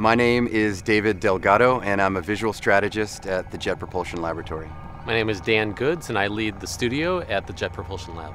My name is David Delgado, and I'm a visual strategist at the Jet Propulsion Laboratory. My name is Dan Goods, and I lead the studio at the Jet Propulsion Lab.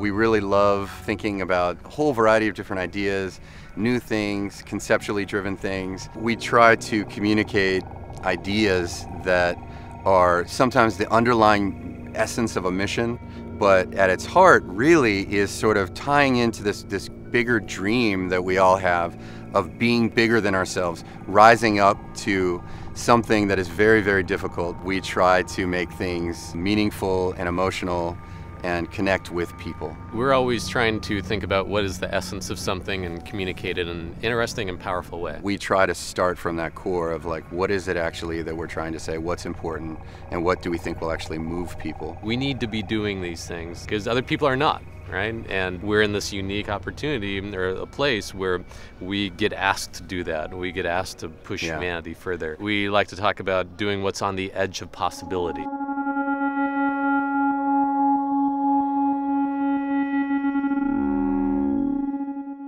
We really love thinking about a whole variety of different ideas, new things, conceptually driven things. We try to communicate ideas that are sometimes the underlying essence of a mission, but at its heart really is sort of tying into this bigger dream that we all have of being bigger than ourselves, rising up to something that is very, very difficult. We try to make things meaningful and emotional and connect with people. We're always trying to think about what is the essence of something and communicate it in an interesting and powerful way. We try to start from that core of like, what is it actually that we're trying to say, what's important, and what do we think will actually move people? We need to be doing these things because other people are not, right? And we're in this unique opportunity or a place where we get asked to do that. We get asked to push humanity further. We like to talk about doing what's on the edge of possibility.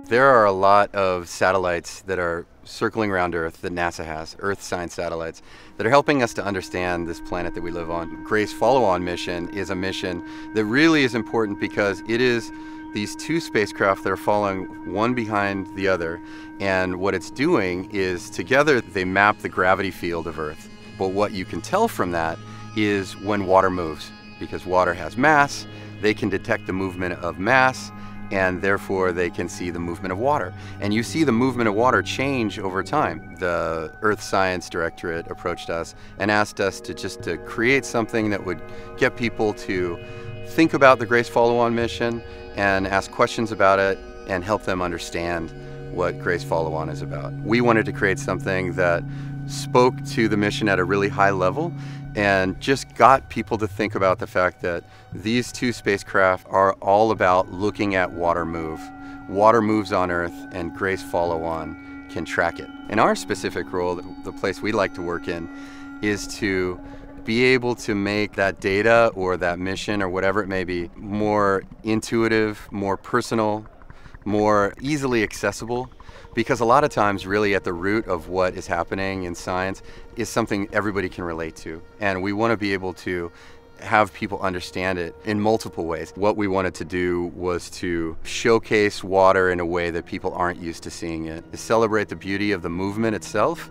There are a lot of satellites that are circling around Earth that NASA has, Earth science satellites, that are helping us to understand this planet that we live on. GRACE Follow-On Mission is a mission that really is important because it is these two spacecraft that are following one behind the other, and what it's doing is together they map the gravity field of Earth. But what you can tell from that is when water moves, because water has mass, they can detect the movement of mass, and therefore they can see the movement of water. And you see the movement of water change over time. The Earth Science Directorate approached us and asked us to just create something that would get people to think about the GRACE Follow-On Mission and ask questions about it and help them understand what GRACE Follow-On is about. We wanted to create something that spoke to the mission at a really high level and just got people to think about the fact that these two spacecraft are all about looking at water move. Water moves on Earth, and GRACE Follow-On can track it. In our specific role, the place we like to work in is to be able to make that data or that mission or whatever it may be more intuitive, more personal, more easily accessible, because a lot of times really at the root of what is happening in science is something everybody can relate to, and we want to be able to have people understand it in multiple ways. What we wanted to do was to showcase water in a way that people aren't used to seeing it, to celebrate the beauty of the movement itself,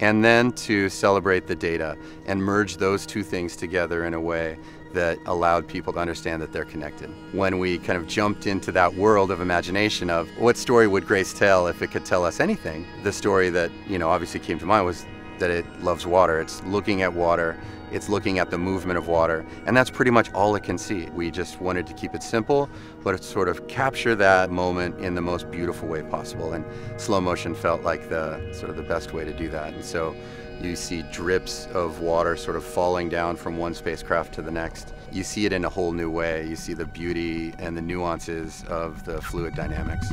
and then to celebrate the data and merge those two things together in a way that allowed people to understand that they're connected. When we kind of jumped into that world of imagination of what story would GRACE tell if it could tell us anything, the story that, you know, obviously came to mind was that it loves water. It's looking at water, it's looking at the movement of water, and that's pretty much all it can see. We just wanted to keep it simple, but sort of capture that moment in the most beautiful way possible, and slow motion felt like the sort of the best way to do that. And so you see drips of water sort of falling down from one spacecraft to the next. You see it in a whole new way. You see the beauty and the nuances of the fluid dynamics.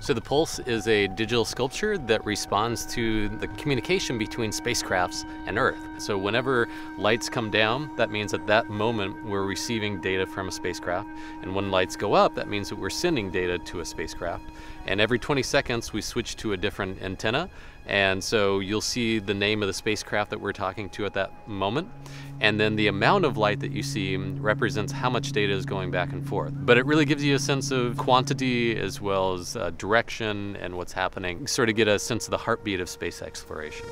So the Pulse is a digital sculpture that responds to the communication between spacecrafts and Earth. So whenever lights come down, that means at that moment we're receiving data from a spacecraft. And when lights go up, that means that we're sending data to a spacecraft. And every 20 seconds we switch to a different antenna. And so you'll see the name of the spacecraft that we're talking to at that moment. And then the amount of light that you see represents how much data is going back and forth. But it really gives you a sense of quantity as well as direction and what's happening. You sort of get a sense of the heartbeat of space exploration.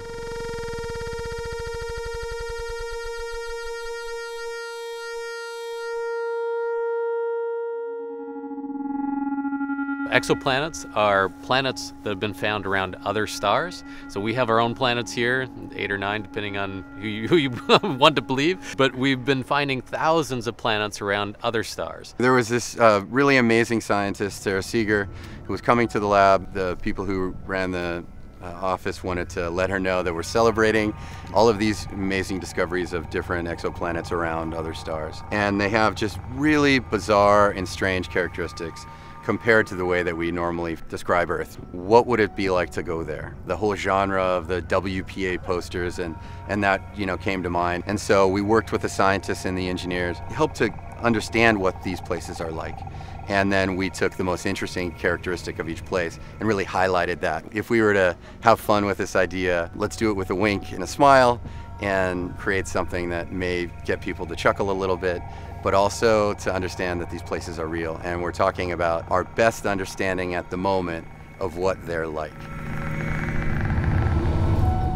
Exoplanets are planets that have been found around other stars. So we have our own planets here, 8 or 9, depending on who you want to believe. But we've been finding thousands of planets around other stars. There was this really amazing scientist, Sara Seager, who was coming to the lab. The people who ran the office wanted to let her know that we're celebrating all of these amazing discoveries of different exoplanets around other stars. And they have just really bizarre and strange characteristics. compared to the way that we normally describe Earth. What would it be like to go there? The whole genre of the WPA posters and that, you know, came to mind. And so we worked with the scientists and the engineers, helped to understand what these places are like. And then we took the most interesting characteristic of each place and really highlighted that. If we were to have fun with this idea, let's do it with a wink and a smile and create something that may get people to chuckle a little bit, but also to understand that these places are real. And we're talking about our best understanding at the moment of what they're like.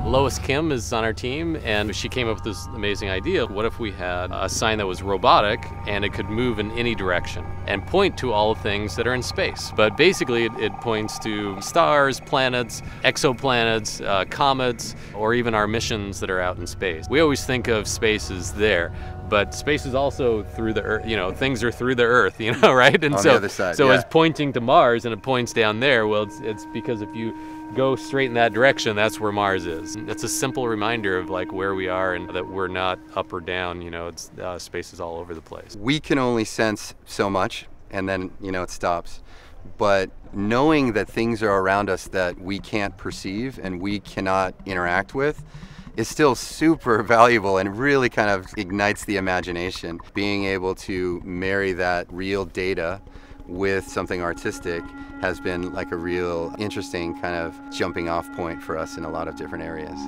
Lois Kim is on our team, and she came up with this amazing idea. What if we had a sign that was robotic and it could move in any direction and point to all the things that are in space? But basically, it points to stars, planets, exoplanets, comets, or even our missions that are out in space. We always think of space as there, but space is also through the Earth, you know, things are through the Earth, you know, right? And on so, the other side, so yeah. It's pointing to Mars and it points down there. Well, it's because if you go straight in that direction, that's where Mars is. It's a simple reminder of like where we are and that we're not up or down, you know, it's, space is all over the place. We can only sense so much and then, you know, it stops. But knowing that things are around us that we can't perceive and we cannot interact with is still super valuable and really kind of ignites the imagination. Being able to marry that real data with something artistic has been like a real interesting kind of jumping off point for us in a lot of different areas.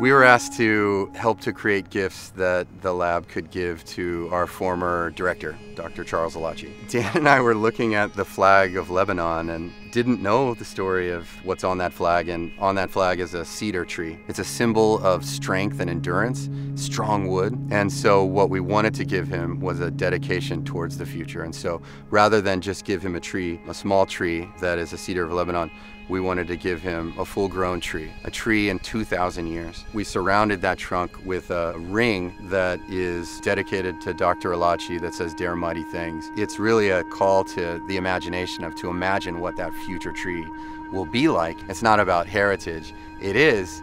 We were asked to help to create gifts that the lab could give to our former director, Dr. Charles Alachi. Dan and I were looking at the flag of Lebanon and didn't know the story of what's on that flag, and on that flag is a cedar tree. It's a symbol of strength and endurance, strong wood, and so what we wanted to give him was a dedication towards the future. And so rather than just give him a tree, a small tree that is a cedar of Lebanon, we wanted to give him a full-grown tree, a tree in 2,000 years. We surrounded that trunk with a ring that is dedicated to Dr. Alachi that says, "Dare Mighty Things." It's really a call to the imagination of to imagine what that future tree will be like. It's not about heritage. It is,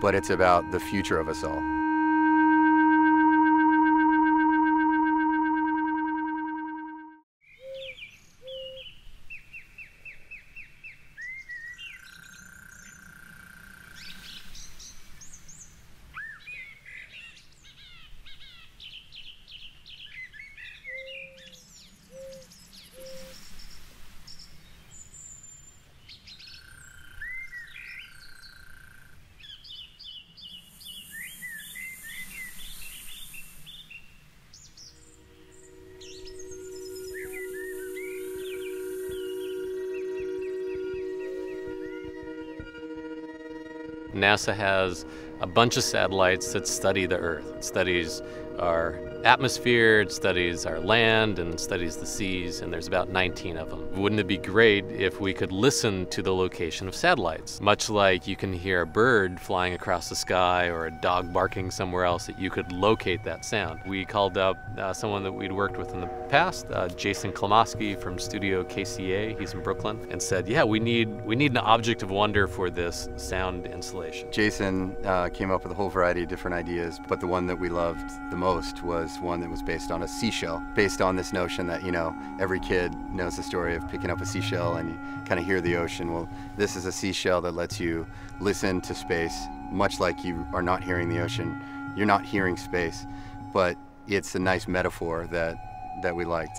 but it's about the future of us all. NASA has a bunch of satellites that study the Earth. It studies our atmosphere, it studies our land, and it studies the seas, and there's about 19 of them. Wouldn't it be great if we could listen to the location of satellites? Much like you can hear a bird flying across the sky or a dog barking somewhere else, that you could locate that sound. We called up someone that we'd worked with in the past, Jason Klamoski from Studio KCA, he's in Brooklyn, and said, yeah, we need an object of wonder for this sound installation. Jason came up with a whole variety of different ideas, but the one that we loved the most was one that was based on a seashell, based on this notion that, you know, every kid knows the story of picking up a seashell and you kind of hear the ocean. Well, this is a seashell that lets you listen to space, much like you are not hearing the ocean. You're not hearing space, but it's a nice metaphor that we liked.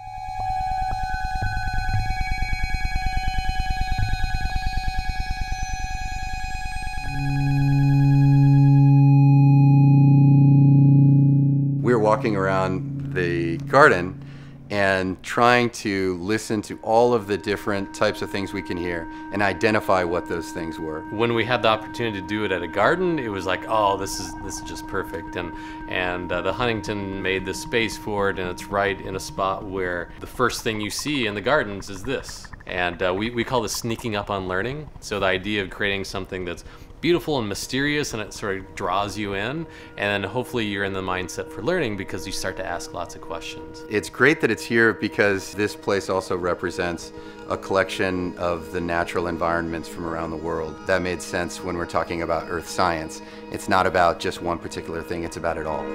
Walking around the garden and trying to listen to all of the different types of things we can hear and identify what those things were. When we had the opportunity to do it at a garden, it was like, oh, this is just perfect. And the Huntington made the space for it, and it's right in a spot where the first thing you see in the gardens is this. And we call this sneaking up on learning. So the idea of creating something that's beautiful and mysterious, and it sort of draws you in, and hopefully you're in the mindset for learning because you start to ask lots of questions. It's great that it's here because this place also represents a collection of the natural environments from around the world. That made sense when we're talking about Earth science. It's not about just one particular thing, it's about it all.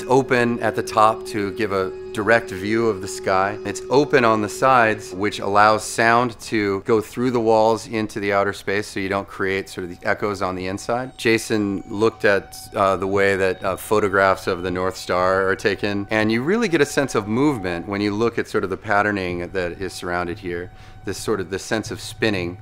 It's open at the top to give a direct view of the sky. It's open on the sides, which allows sound to go through the walls into the outer space so you don't create sort of the echoes on the inside. Jason looked at the way that photographs of the North Star are taken, and you really get a sense of movement when you look at sort of the patterning that is surrounded here. This sort of the sense of spinning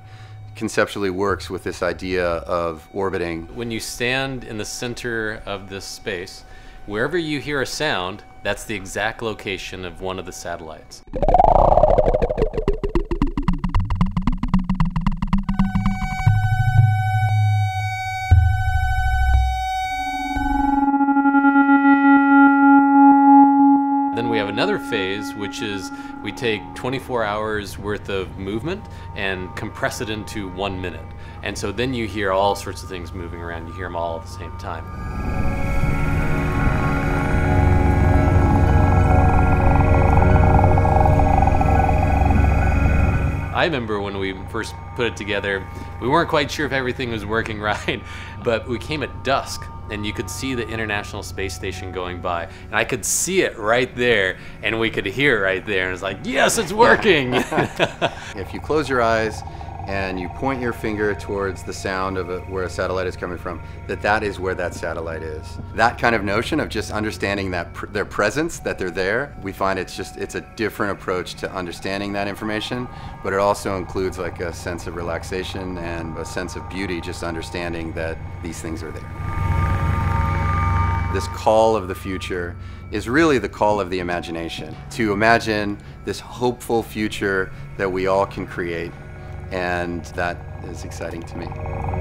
conceptually works with this idea of orbiting. When you stand in the center of this space, wherever you hear a sound, that's the exact location of one of the satellites. Then we have another phase, which is we take 24 hours worth of movement and compress it into 1 minute. And so then you hear all sorts of things moving around. You hear them all at the same time. I remember when we first put it together, we weren't quite sure if everything was working right, but we came at dusk and you could see the International Space Station going by. And I could see it right there and we could hear it right there. And it's like, yes, it's working. If you close your eyes and you point your finger towards the sound of where a satellite is coming from, that is where that satellite is. That kind of notion of just understanding that their presence, that they're there, we find it's a different approach to understanding that information, but it also includes like a sense of relaxation and a sense of beauty, just understanding that these things are there. This call of the future is really the call of the imagination, to imagine this hopeful future that we all can create. And that is exciting to me.